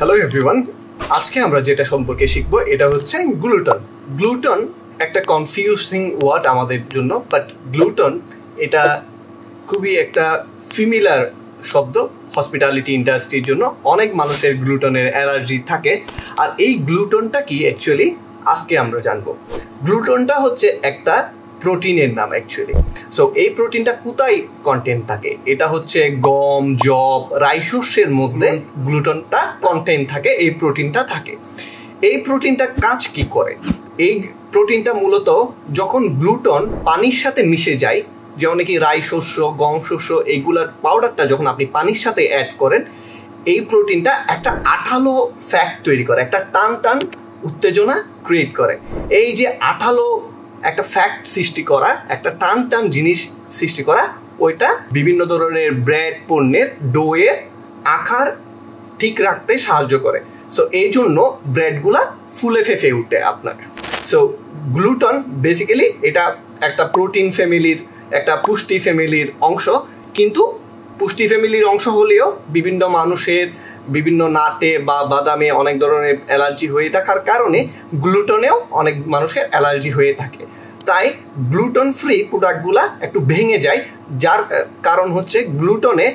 Hello everyone, আজকে আমরা যেটা সম্পর্কে শিখব এটা হচ্ছে গ্লুটন। গ্লুটন একটা কনফিউজিং ওয়ার্ড আমাদের জন্য, বাট গ্লুটন এটা খুবই একটা ফিমিলার শব্দ হসপিটালিটি ইন্ডাস্ট্রির জন্য। অনেক মানুষের গ্লুটনের অ্যালার্জি থাকে, আর এই গ্লুটনটা কি অ্যাকচুয়ালি আজকে আমরা জানবো। গ্লুটনটা হচ্ছে একটা প্রোটিনের নাম অ্যাকচুয়ালি। সো এই প্রোটিনটা কোথায় কন্টেন্ট থাকে? এটা হচ্ছে গম, যব, রাইশস্যের মধ্যে গ্লুটনটা কন্টেন্ট থাকে, এই প্রোটিনটা থাকে। এই প্রোটিনটা কাজ কি করে? এই প্রোটিনটা মূলত যখন গ্লুটন পানির সাথে মিশে যায়, যেমন কি রাইশস্য, গম শস্য, এইগুলার পাউডারটা যখন আপনি পানির সাথে অ্যাড করেন, এই প্রোটিনটা একটা আঠালো ফ্যাট তৈরি করে, একটা টান টান উত্তেজনা ক্রিয়েট করে। এই যে আঠালো একটা ফ্যাক্ট সৃষ্টি করা, একটা টান টান জিনিস সৃষ্টি করা, ওইটা বিভিন্ন ধরনের ব্রেড পণ্যের ডোয়ে আকার ঠিক রাখতে সাহায্য করে। সো এই জন্য ব্রেডগুলা ফুলে ফেঁপে উঠে আপনার। সো গ্লুটন বেসিক্যালি এটা একটা প্রোটিন ফ্যামিলির, একটা পুষ্টি ফ্যামিলির অংশ, কিন্তু পুষ্টি ফ্যামিলির অংশ হলেও বিভিন্ন মানুষের বিভিন্ন নাটে বা বাদামে অনেক ধরনের অ্যালার্জি হয়ে থাকার কারণে গ্লুটনেও অনেক মানুষের অ্যালার্জি হয়ে থাকে। তাই গ্লুটন ফ্রি প্রোডাক্টগুলা একটু ভেঙে যায়, যার কারণ হচ্ছে গ্লুটনে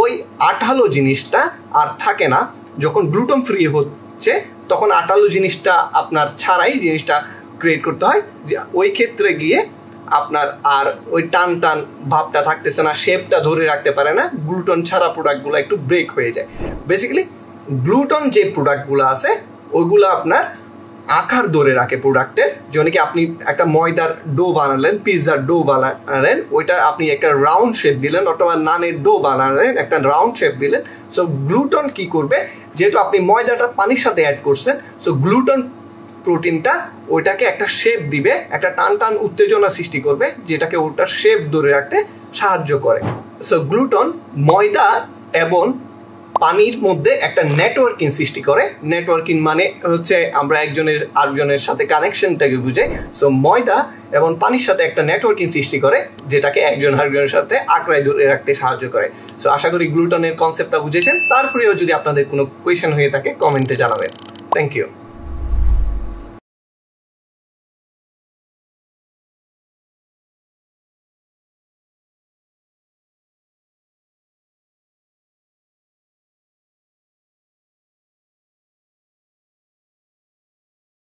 ওই আঠালো জিনিসটা আর থাকে না। যখন গ্লুটন ফ্রি হচ্ছে তখন আঠালো জিনিসটা আপনার ছাড়াই জিনিসটা ক্রিয়েট করতে হয়, যে ওই ক্ষেত্রে গিয়ে আপনার আর ওই টান টান ভাবটা থাকতেছে না, শেপটা ধরে রাখতে পারে না। গ্লুটন ছাড়া প্রোডাক্টগুলো একটু ব্রেক হয়ে যায়। বেসিক্যালি গ্লুটন যে প্রোডাক্টগুলো আছে ওইগুলো আপনার আকার ধরে রাখে প্রোডাক্টের। যেমন কি আপনি একটা ময়দার ডো বানালেন, পিৎজার ডো বানালেন, ওইটা আপনি একটা রাউন্ড শেপ দিলেন, অথবা নানের ডো বানালেন, একটা রাউন্ড শেপ দিলেন। সো গ্লুটন কি করবে, যেহেতু আপনি ময়দাটা পানির সাথে অ্যাড করছেন, সো গ্লুটন প্রোটিনটা ওইটাকে একটা শেপ দিবে, একটা টান টান উত্তেজনা সৃষ্টি করবে, যেটাকে ওটার শেপ ধরে রাখতে সাহায্য করে। সো গ্লুটন ময়দা এবং পানির মধ্যে একটা নেটওয়ার্কিং সৃষ্টি করে। নেটওয়ার্কিং মানে হচ্ছে আমরা একজনের আরেকজনের সাথে কানেকশনটাকে বুঝাই। সো ময়দা এবং পানির সাথে একটা নেটওয়ার্কিং সৃষ্টি করে, যেটাকে একজন আরেকজনের সাথে আঁকড়ায় ধরে রাখতে সাহায্য করে। সো আশা করি গ্লুটনের কনসেপ্টটা বুঝেছেন। তারপরেও যদি আপনাদের কোনো কোয়েশ্চেন হয়ে থাকে কমেন্টে জানাবেন। Thank you.